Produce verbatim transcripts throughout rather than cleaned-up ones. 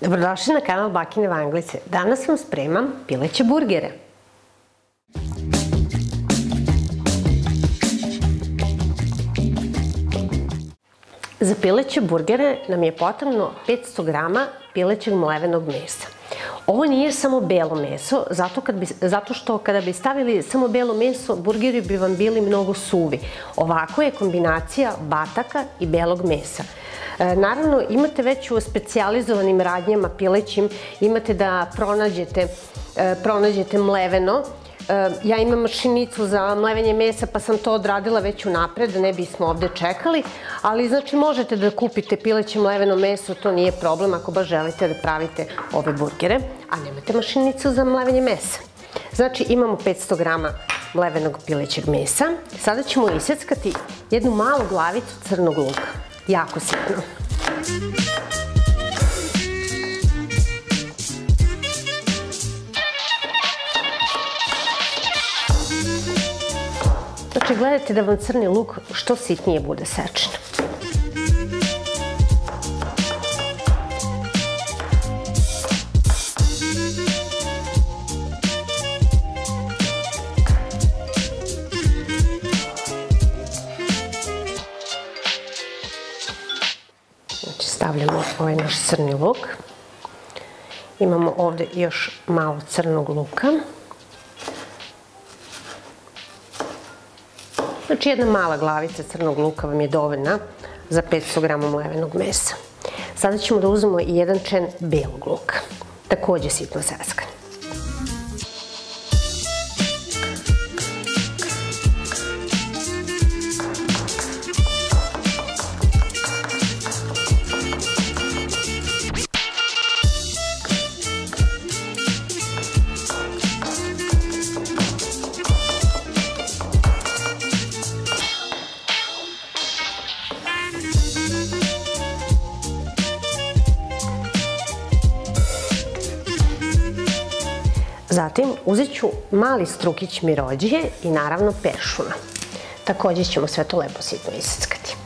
Dobrodošli na kanal Bakine Vanglice. Danas vam spremam pileće burgere. Za pileće burgere nam je potrebno petsto grama pilećeg mlevenog mesa. Ovo nije samo belo meso, zato, kad bi, zato što kada bi stavili samo belo meso, burgeri bi vam bili mnogo suvi. Ovako je kombinacija bataka i belog mesa. E, naravno, imate već u specijalizovanim radnjama pilećim, imate da pronađete, e, pronađete mleveno. E, ja imam mašinicu za mlevenje mesa, pa sam to odradila već unapred, da ne bismo ovde čekali. Ali, znači, možete da kupite pileće mleveno meso, to nije problem ako baš želite da pravite ove burgere, a nemate mašinicu za mlevenje mesa. Znači, imamo petsto grama mlevenog pilećeg mesa. Sada ćemo iseckati jednu malu glavicu crnog luka, jako sitno. Znači, gledajte da vam crni luk što sitnije bude sečen. Stavljamo ovaj naš crni luk. Imamo ovde još malo crnog luka. Znači, jedna mala glavica crnog luka vam je dovoljna za petsto grama mlevenog mesa. Sada ćemo da uzmemo i jedan čen belog luka, takođe sitno seskan. Zatim uzet ću mali strukić mirođije i naravno peršuna. Takođe ćemo sve to lepo sitno iseckati.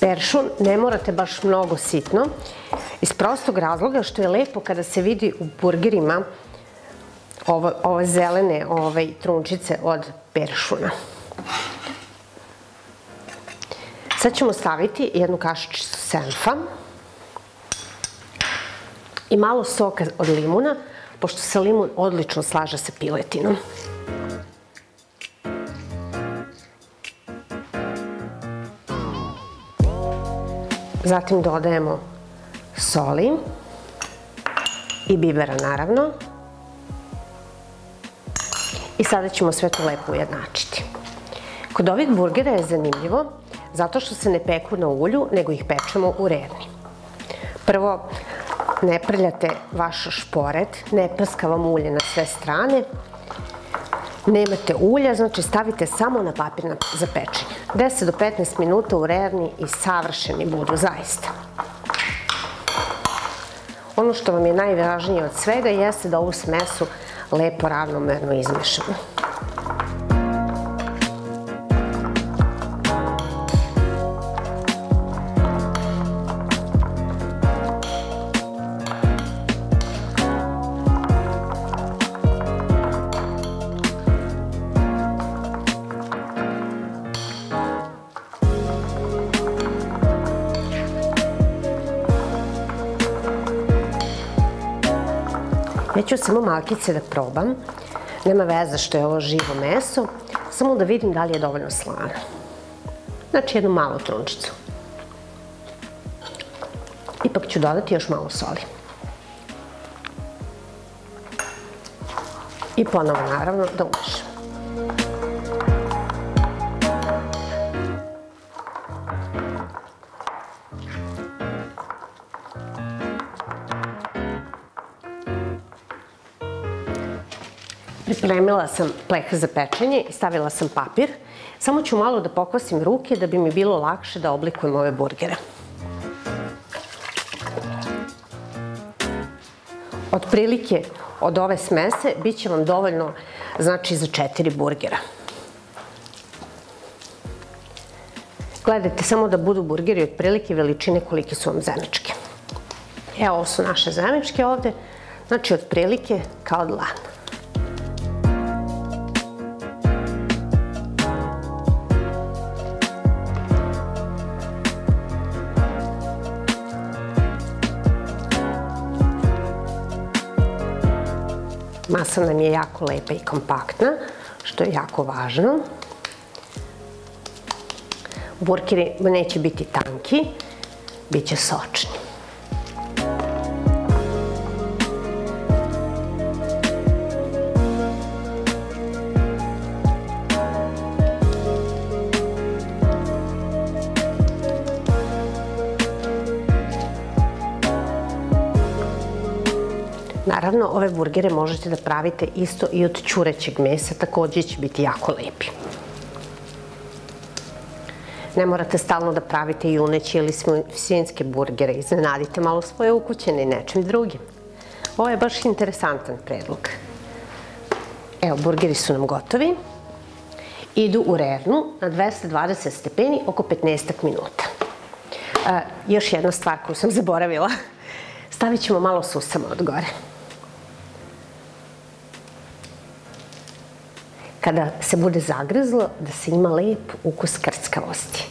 Peršun ne morate baš mnogo sitno, iz prostog razloga što je lepo kada se vidi u burgerima ovo, ove zelene ove, trunčice od peršuna. Sad ćemo staviti jednu kašičicu senfa i malo soka od limuna, pošto se limun odlično slaže sa piletinom. Zatim dodajemo soli i bibera, naravno. I sada ćemo sve to lepo ujednačiti. Kod ovih burgera je zanimljivo zato što se ne peku na ulju, nego ih pečemo u rerni. Prvo, ne prljate vaš šporet, ne prska vam ulje na sve strane. Nemate ulja, znači stavite samo na papir za pečenje. deset do petnaest minuta u rerni i savršeni budu, zaista. Ono što vam je najvažnije od svega jeste da ovu smesu lepo ravnomerno izmešamo. Ja ću samo malkice da probam, nema veze što je ovo živo meso, samo da vidim da li je dovoljno slano. Znači, jednu malu trunčicu. Ipak ću dodati još malo soli. I ponovo, naravno, da umešam. Pripremila sam pleh za pečenje i stavila sam papir. Samo ću malo da pokvasim ruke da bi mi bilo lakše da oblikujem ove burgere. Otprilike od ove smese bit će vam dovoljno, znači, za četiri burgera. Gledajte samo da budu burgeri otprilike veličine kolike su vam zemečke. Evo, ovo su naše zemečke ovde, znači otprilike kao dlan. Masa nam je jako lepa i kompaktna, što je jako važno. Burgeri neće biti tanki, bit će sočni. Naravno, ove burgere možete da pravite isto i od ćurećeg mesa, takođe će biti jako lepi. Ne morate stalno da pravite juneće ili svinjske burgere, iznenadite malo svoje ukućane i nečim drugim. Ovo je baš interesantan predlog. Evo, burgeri su nam gotovi. Idu u rernu na dvesta dvadeset stepeni oko petnaest minuta. E, još jedna stvar koju sam zaboravila. Stavit ćemo malo susama od gore. Kada se bude zagrezlo, da se ima lep ukus krckavosti.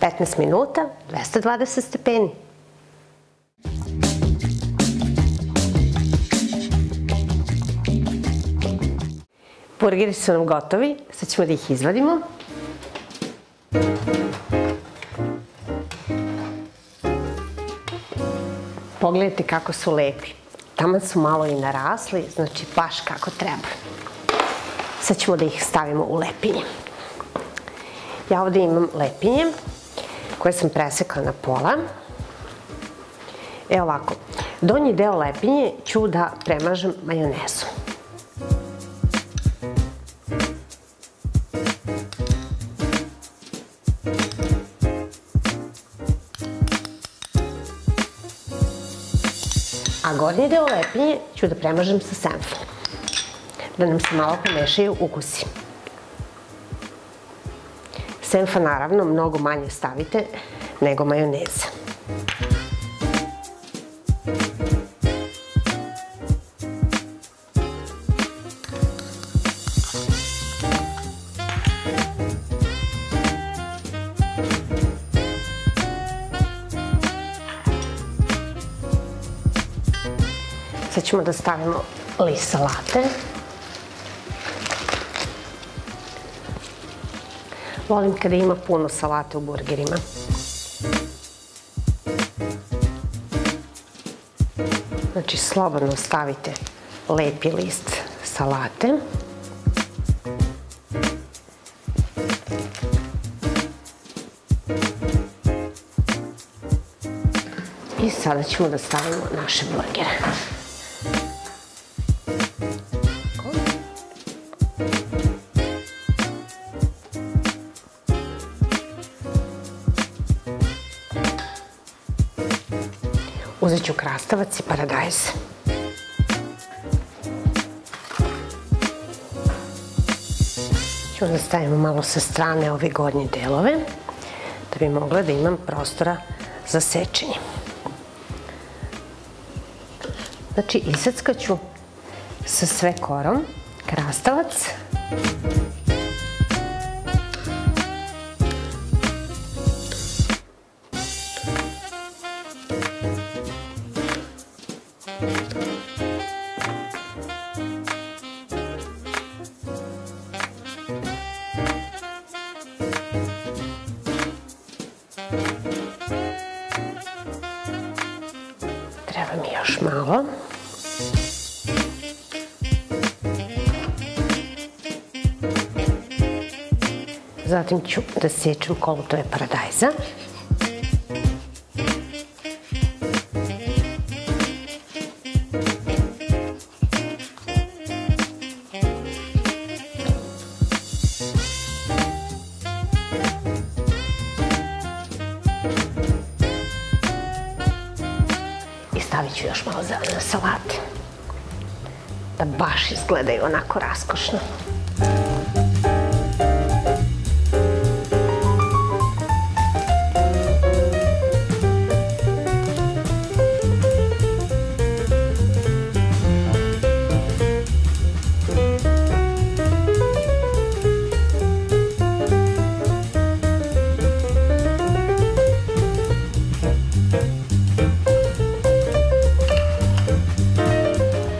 petnaest minuta, dvesta dvadeset stepeni. Burgeri su nam gotovi, sad ćemo da ih izvadimo. Pogledajte kako su lepi. Taman su malo i narasli, znači baš kako treba. Sad ćemo da ih stavimo u lepinje. Ja ovde imam lepinje koje sam presekla na pola. Evo ovako, donji deo lepinje ću da premažem majonezom. A gornji deo lepinje ću da premažem sa senfom, da nam se malo pomešaju ukusi. Senfa, naravno, mnogo manje stavite nego majoneza. Sad ćemo da stavimo list salate. Volim kada ima puno salate u burgerima. Znači, slobodno stavite lepi list salate. I sada ćemo da stavimo naše burgere. Uzet ću krastavac i paradajz. Ću da stavimo malo sa strane ove gornje delove, da bi mogla da imam prostora za sečenje. Znači, iseckaću sa sve korom krastavac. Treba mi još malo. Zatim ću da sečem kolutove paradajza. I stavit ću još malo zelene salate, da baš izgledaju onako raskošno.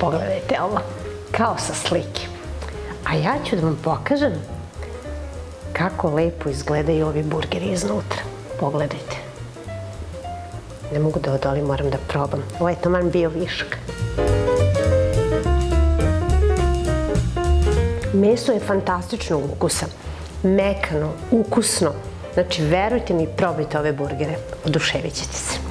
Pogledajte ovo, kao sa slike. A ja ću da vam pokažem kako lepo izgledaju ovi burgeri iznutra. Pogledajte. Ne mogu da odolim, moram da probam. Ovo je taman bio višak. Meso je fantastičnog ukusa. Mekano, ukusno. Znači, verujte mi, probajte ove burgere. Oduševit ćete se.